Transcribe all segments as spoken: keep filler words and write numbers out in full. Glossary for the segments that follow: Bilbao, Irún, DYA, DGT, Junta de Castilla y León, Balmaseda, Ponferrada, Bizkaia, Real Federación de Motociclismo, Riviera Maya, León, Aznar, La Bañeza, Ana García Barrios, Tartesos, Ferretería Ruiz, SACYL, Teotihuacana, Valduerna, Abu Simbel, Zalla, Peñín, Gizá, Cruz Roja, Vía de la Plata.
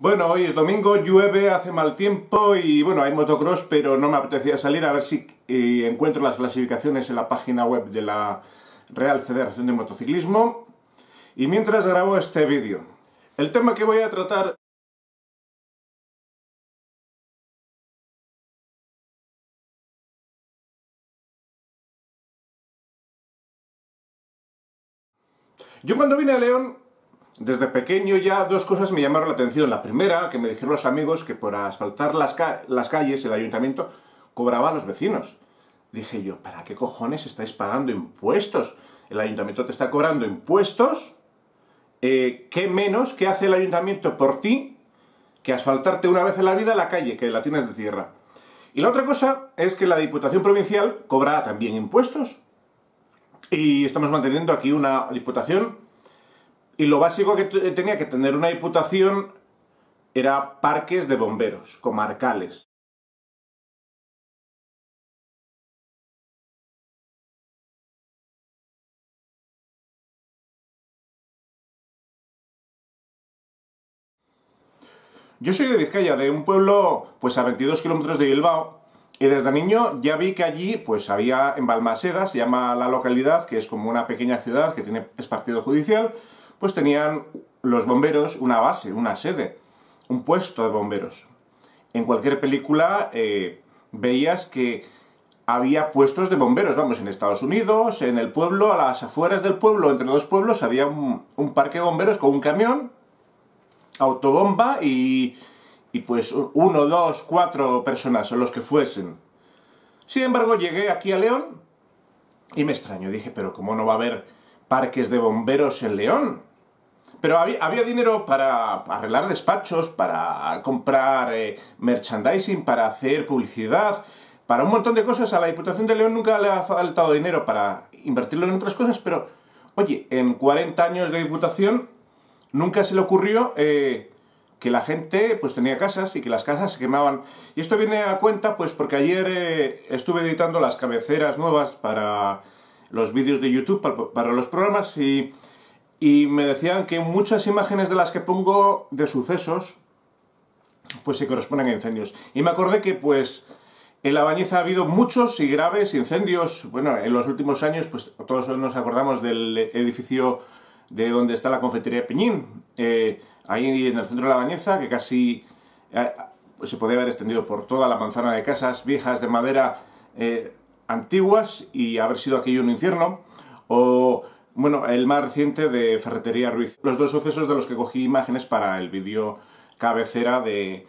Bueno, hoy es domingo, llueve, hace mal tiempo y bueno, hay motocross, pero no me apetecía salir. A ver si eh, encuentro las clasificaciones en la página web de la Real Federación de Motociclismo. Y mientras grabo este vídeo, el tema que voy a tratar... Yo cuando vine a León... Desde pequeño ya dos cosas me llamaron la atención. La primera, que me dijeron los amigos que por asfaltar las, ca las calles el ayuntamiento cobraba a los vecinos. Dije yo, ¿para qué cojones estáis pagando impuestos? El ayuntamiento te está cobrando impuestos. Eh, ¿Qué menos que hace el ayuntamiento por ti que asfaltarte una vez en la vida la calle, que la tienes de tierra? Y la otra cosa es que la Diputación Provincial cobra también impuestos. Y estamos manteniendo aquí una diputación... Y lo básico que tenía que tener una diputación era parques de bomberos, comarcales. Yo soy de Bizkaia, de un pueblo pues a veintidós kilómetros de Bilbao, y desde niño ya vi que allí pues había, en Balmaseda, se llama la localidad, que es como una pequeña ciudad que tiene, es partido judicial, pues tenían los bomberos una base, una sede, un puesto de bomberos. En cualquier película eh, veías que había puestos de bomberos, vamos, en Estados Unidos, en el pueblo, a las afueras del pueblo, entre dos pueblos, había un, un parque de bomberos con un camión, autobomba y, y pues uno, dos, cuatro personas, o los que fuesen. Sin embargo, llegué aquí a León y me extraño, dije, pero ¿cómo no va a haber parques de bomberos en León? Pero había, había dinero para arreglar despachos, para comprar eh, merchandising, para hacer publicidad, para un montón de cosas. A la Diputación de León nunca le ha faltado dinero para invertirlo en otras cosas, pero, oye, en cuarenta años de Diputación nunca se le ocurrió eh, que la gente pues tenía casas y que las casas se quemaban. Y esto viene a cuenta pues porque ayer eh, estuve editando las cabeceras nuevas para los vídeos de YouTube, para, para los programas, y... Y me decían que muchas imágenes de las que pongo de sucesos pues se corresponden a incendios. Y me acordé que pues en La Bañeza ha habido muchos y graves incendios. Bueno, en los últimos años pues todos nos acordamos del edificio de donde está la confitería Peñín, eh, ahí en el centro de La Bañeza, que casi eh, pues, se podía haber extendido por toda la manzana de casas viejas de madera eh, antiguas y haber sido aquello un infierno. O... Bueno, el más reciente de Ferretería Ruiz. Los dos sucesos de los que cogí imágenes para el vídeo cabecera de,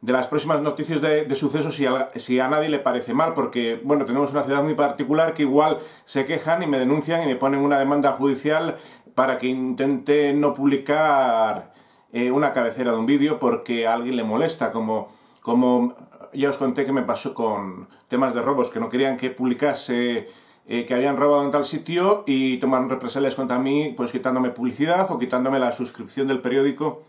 de las próximas noticias de, de sucesos, si a, si a nadie le parece mal, porque, bueno, tenemos una ciudad muy particular que igual se quejan y me denuncian y me ponen una demanda judicial para que intente no publicar eh, una cabecera de un vídeo porque a alguien le molesta, como, como ya os conté que me pasó con temas de robos, que no querían que publicase... Eh, que habían robado en tal sitio y tomaron represalias contra mí, pues quitándome publicidad o quitándome la suscripción del periódico.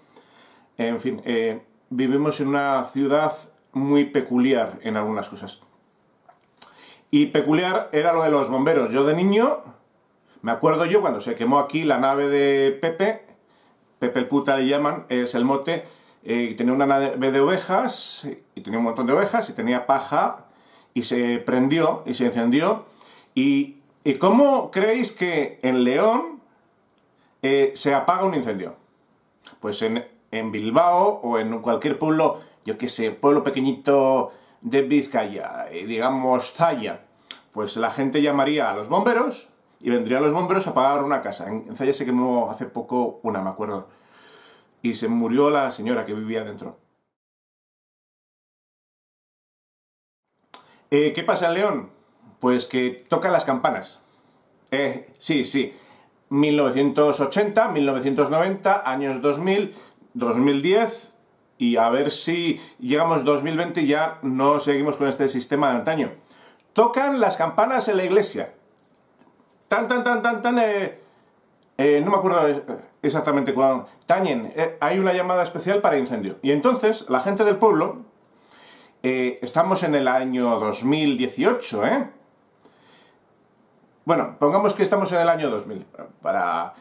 En fin, eh, vivimos en una ciudad muy peculiar en algunas cosas. Y peculiar era lo de los bomberos. Yo de niño, me acuerdo yo cuando se quemó aquí la nave de Pepe, Pepe el puta le llaman, es el mote, eh, tenía una nave de ovejas, y tenía un montón de ovejas, y tenía paja, y se prendió, y se encendió. ¿Y, y cómo creéis que en León eh, se apaga un incendio? Pues en, en Bilbao o en cualquier pueblo, yo qué sé, pueblo pequeñito de Bizkaia, eh, digamos Zalla, pues la gente llamaría a los bomberos y vendrían los bomberos a apagar una casa. En Zalla se quemó hace poco una, me acuerdo, y se murió la señora que vivía dentro. Eh, ¿Qué pasa en León? Pues que tocan las campanas. Eh, sí, sí. mil novecientos ochenta, mil novecientos noventa, años dos mil, dos mil diez y a ver si llegamos dos mil veinte y ya no seguimos con este sistema de antaño. Tocan las campanas en la iglesia. Tan, tan, tan, tan, tan... Eh, eh, no me acuerdo exactamente cuándo. Tañen. Eh, hay una llamada especial para incendio. Y entonces la gente del pueblo... Eh, estamos en el año dos mil dieciocho, ¿eh? Bueno, pongamos que estamos en el año dos mil, para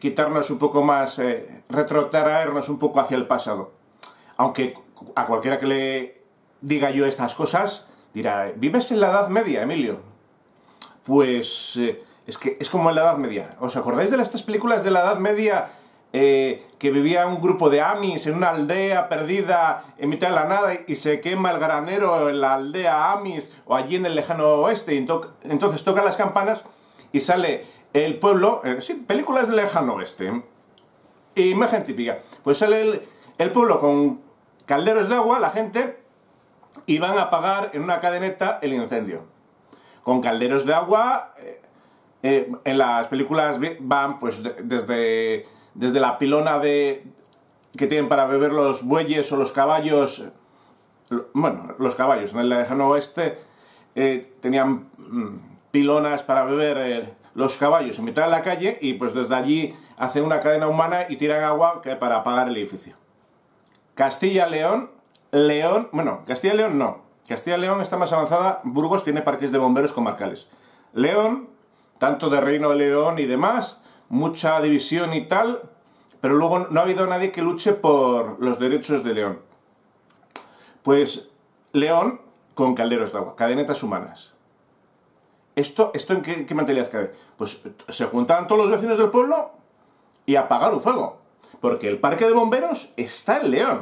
quitarnos un poco más, eh, retrotraernos un poco hacia el pasado. Aunque a cualquiera que le diga yo estas cosas, dirá, ¿vives en la Edad Media, Emilio? Pues eh, es que es como en la Edad Media. ¿Os acordáis de estas películas de la Edad Media? Eh, que vivía un grupo de Amis en una aldea perdida en mitad de la nada y se quema el granero en la aldea Amis o allí en el lejano oeste, y to entonces tocan las campanas y sale el pueblo, eh, sí, películas del lejano oeste, imagen típica, pues sale el, el pueblo con calderos de agua, la gente, y van a apagar en una cadeneta el incendio, con calderos de agua. eh, eh, en las películas van pues de, desde... desde la pilona de que tienen para beber los bueyes o los caballos, bueno, los caballos, en el lejano oeste eh, tenían mmm, pilonas para beber eh, los caballos en mitad de la calle, y pues desde allí hacen una cadena humana y tiran agua que para apagar el edificio. Castilla León, León, bueno, Castilla León no, Castilla León está más avanzada, Burgos tiene parques de bomberos comarcales. León, tanto de Reino de León y demás, mucha división y tal, pero luego no ha habido nadie que luche por los derechos de León. Pues León con calderos de agua, cadenetas humanas. ¿Esto, esto en qué, qué mentalidad cabe? Pues se juntaban todos los vecinos del pueblo y apagar un fuego, porque el parque de bomberos está en León.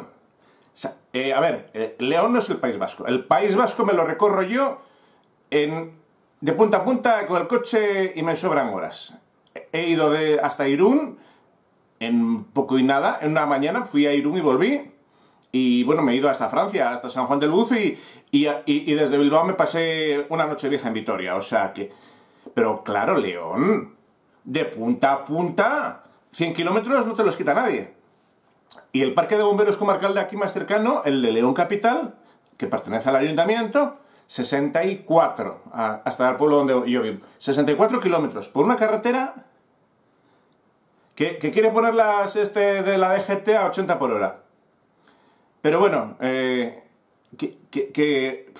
O sea, eh, a ver, eh, León no es el País Vasco. El País Vasco me lo recorro yo en, de punta a punta con el coche y me sobran horas. He ido de, hasta Irún, en poco y nada, en una mañana fui a Irún y volví, y bueno, me he ido hasta Francia, hasta San Juan de Luz, y, y, y, y desde Bilbao me pasé una noche vieja en Vitoria, o sea que... Pero claro, León, de punta a punta, cien kilómetros no te los quita nadie. Y el parque de bomberos comarcal de aquí más cercano, el de León Capital, que pertenece al ayuntamiento, sesenta y cuatro, hasta el pueblo donde yo vivo, sesenta y cuatro kilómetros por una carretera que, que quiere ponerlas este de la D G T a ochenta por hora. Pero bueno, eh, que, que, que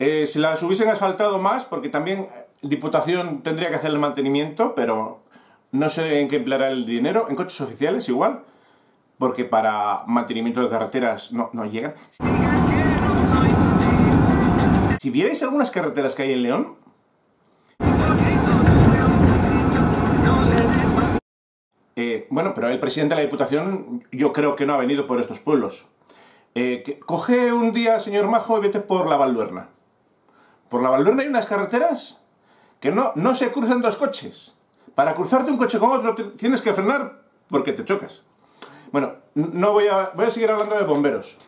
eh, si las hubiesen asfaltado más, porque también Diputación tendría que hacer el mantenimiento, pero no sé en qué empleará el dinero, en coches oficiales igual, porque para mantenimiento de carreteras no, no llegan. Si vierais algunas carreteras que hay en León, eh, bueno, pero el presidente de la Diputación yo creo que no ha venido por estos pueblos. Eh, que, coge un día, señor Majo, y vete por la Valduerna. Por la Valduerna hay unas carreteras que no, no se cruzan dos coches. Para cruzarte un coche con otro tienes que frenar porque te chocas. Bueno, no voy a, voy a seguir hablando de bomberos.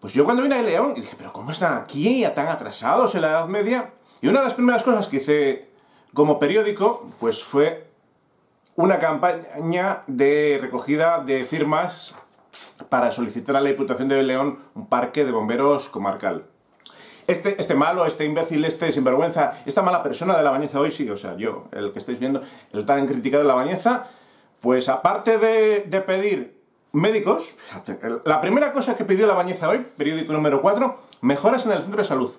Pues yo cuando vine a León, y dije, pero ¿cómo están aquí ya tan atrasados en la Edad Media? Y una de las primeras cosas que hice como periódico, pues fue una campaña de recogida de firmas para solicitar a la Diputación de León un parque de bomberos comarcal. Este, este malo, este imbécil, este sinvergüenza, esta mala persona de La Bañeza hoy, sí, o sea, yo, el que estáis viendo, el tan criticado de La Bañeza, pues aparte de, de pedir... médicos, la primera cosa que pidió La Bañeza hoy, periódico número cuatro, mejoras en el centro de salud.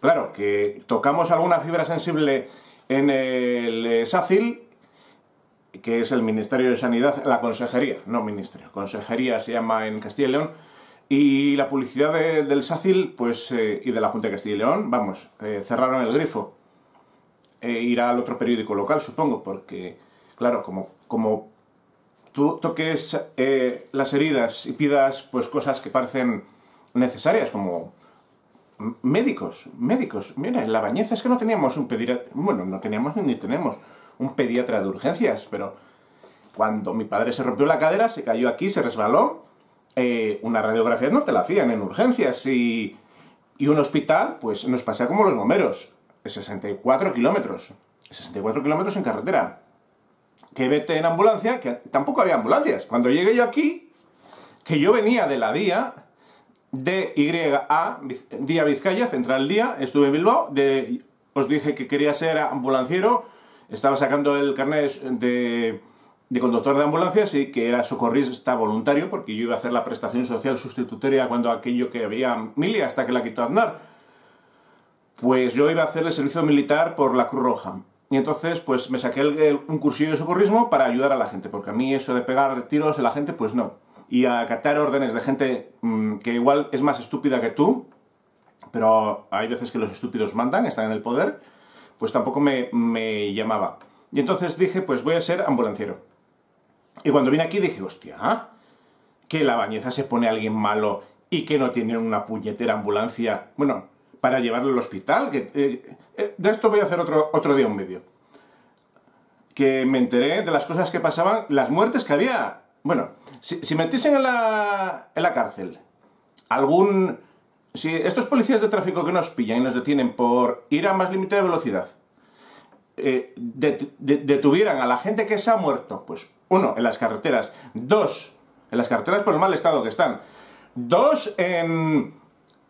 Claro, que tocamos alguna fibra sensible en el SACYL, que es el Ministerio de Sanidad, la consejería, no ministerio, consejería se llama en Castilla y León, y la publicidad de, del SACYL pues, eh, y de la Junta de Castilla y León, vamos, eh, cerraron el grifo. Eh, irá al otro periódico local, supongo, porque, claro, como... como tú toques eh, las heridas y pidas pues cosas que parecen necesarias, como médicos, médicos. Mira, en La Bañeza es que no teníamos un pediatra, bueno, no teníamos ni tenemos un pediatra de urgencias, pero cuando mi padre se rompió la cadera, se cayó aquí, se resbaló, eh, una radiografía no te la hacían en urgencias, y, y un hospital, pues nos pasaba como los bomberos, sesenta y cuatro kilómetros, sesenta y cuatro kilómetros en carretera. Que vete en ambulancia, que tampoco había ambulancias. Cuando llegué yo aquí, que yo venía de la D Y A, D Y A, D Y A Bizkaia, Central D Y A, estuve en Bilbao, de, os dije que quería ser ambulanciero, estaba sacando el carnet de, de conductor de ambulancias y que era socorrista voluntario, porque yo iba a hacer la prestación social sustitutoria cuando aquello que había mili, hasta que la quitó Aznar. Pues yo iba a hacer el servicio militar por la Cruz Roja. Y entonces pues me saqué el, el, un cursillo de socorrismo para ayudar a la gente, porque a mí eso de pegar tiros a la gente, pues no. Y acatar órdenes de gente mmm, que igual es más estúpida que tú, pero hay veces que los estúpidos mandan, están en el poder, pues tampoco me, me llamaba. Y entonces dije, pues voy a ser ambulanciero. Y cuando vine aquí dije, hostia, que La Bañeza se pone a alguien malo y que no tienen una puñetera ambulancia, bueno, para llevarlo al hospital. Que, eh, eh, de esto voy a hacer otro, otro día un vídeo. Que me enteré de las cosas que pasaban, las muertes que había. Bueno, si, si metiesen en la, en la cárcel algún... Si estos policías de tráfico que nos pillan y nos detienen por ir a más límite de velocidad, eh, det, de, detuvieran a la gente que se ha muerto, pues uno, en las carreteras, dos, en las carreteras por el mal estado que están, dos, en...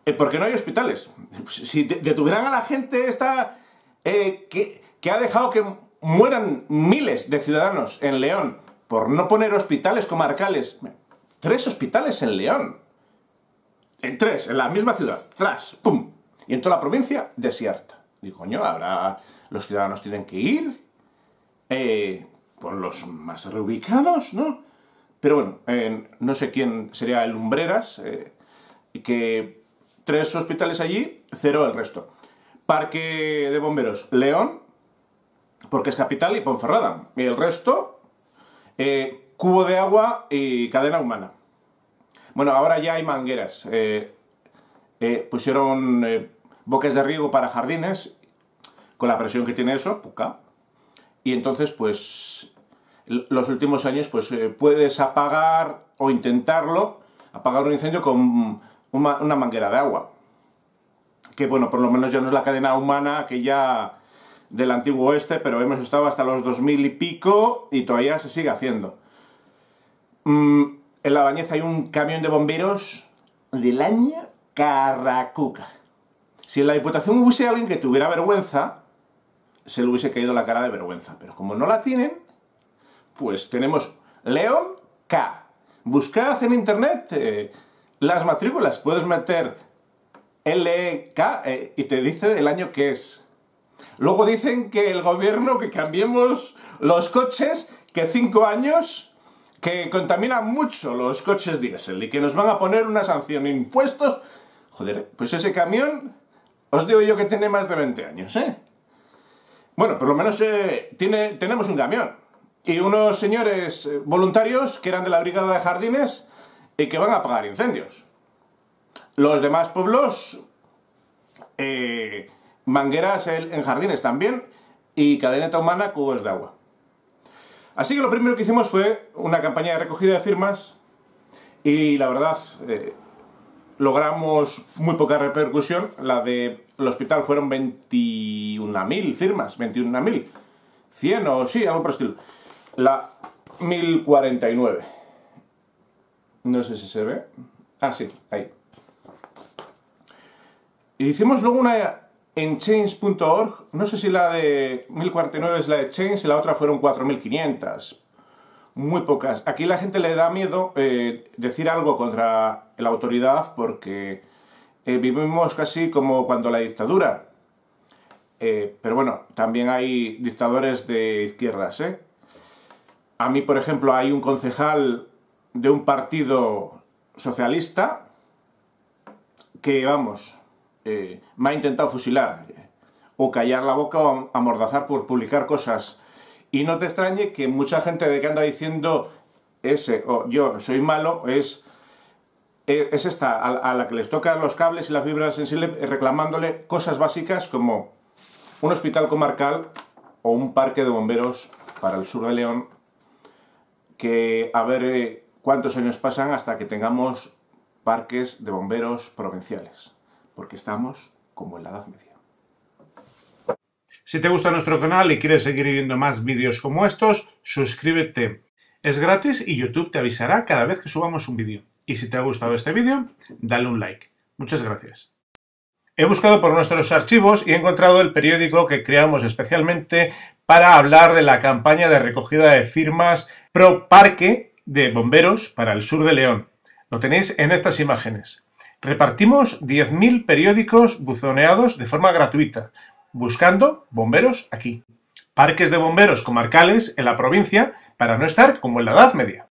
Eh, porque no hay hospitales. Si de, detuvieran a la gente esta eh, que, que ha dejado que mueran miles de ciudadanos en León, por no poner hospitales comarcales. Tres hospitales en León. En tres, en la misma ciudad. Tras, pum. Y en toda la provincia, desierta. Digo, coño, habrá... Los ciudadanos tienen que ir eh, con los más reubicados, ¿no? Pero bueno, eh, no sé quién sería el Lumbreras, eh, que tres hospitales allí, cero el resto. Parque de bomberos, León, porque es capital, y Ponferrada. Y el resto... Eh, cubo de agua y cadena humana. Bueno, ahora ya hay mangueras. Eh, eh, pusieron eh, boques de riego para jardines, con la presión que tiene eso, puca. Y entonces, pues, los últimos años, pues, eh, puedes apagar o intentarlo, apagar un incendio con una, una manguera de agua. Que, bueno, por lo menos ya no es la cadena humana que ya... del antiguo oeste, pero hemos estado hasta los dos mil y pico y todavía se sigue haciendo. Mm, en La Bañeza hay un camión de bomberos del año Carracuca. Si en la Diputación hubiese alguien que tuviera vergüenza, se le hubiese caído la cara de vergüenza. Pero como no la tienen, pues tenemos León K. Buscad en internet eh, las matrículas, puedes meter L E K eh, y te dice el año que es. Luego dicen que el gobierno, que cambiemos los coches, que cinco años, que contaminan mucho los coches diésel y que nos van a poner una sanción, impuestos... Joder, pues ese camión, os digo yo que tiene más de veinte años, ¿eh? Bueno, por lo menos eh, tiene, tenemos un camión. Y unos señores voluntarios que eran de la brigada de jardines y que van a apagar incendios. Los demás pueblos... Eh, mangueras en jardines también y cadena humana, cubos de agua. Así que lo primero que hicimos fue una campaña de recogida de firmas y la verdad eh, logramos muy poca repercusión. La del hospital fueron veintiuna mil firmas, veintiuna mil, cien o sí, algo por el estilo. La mil cuarenta y nueve, no sé si se ve, ah sí, ahí. Y hicimos luego una... En change punto org, no sé si la de mil cuarenta y nueve es la de Change y la otra fueron cuatro mil quinientas. Muy pocas. Aquí la gente le da miedo eh, decir algo contra la autoridad porque eh, vivimos casi como cuando la dictadura. Eh, pero bueno, también hay dictadores de izquierdas, ¿eh? A mí, por ejemplo, hay un concejal de un partido socialista que, vamos... Eh, me ha intentado fusilar eh, o callar la boca o amordazar por publicar cosas. Y no te extrañe que mucha gente de que anda diciendo ese o yo soy malo es, es esta a, a la que les tocan los cables y las fibras sensibles reclamándole cosas básicas como un hospital comarcal o un parque de bomberos para el sur de León, que a ver eh, cuántos años pasan hasta que tengamos parques de bomberos provinciales. Porque estamos como en la Edad Media. Si te gusta nuestro canal y quieres seguir viendo más vídeos como estos, suscríbete. Es gratis y YouTube te avisará cada vez que subamos un vídeo. Y si te ha gustado este vídeo, dale un like. Muchas gracias. He buscado por nuestros archivos y he encontrado el periódico que creamos especialmente para hablar de la campaña de recogida de firmas pro parque de bomberos para el sur de León. Lo tenéis en estas imágenes. Repartimos diez mil periódicos buzoneados de forma gratuita, buscando bomberos aquí. parques de bomberos comarcales en la provincia para no estar como en la Edad Media.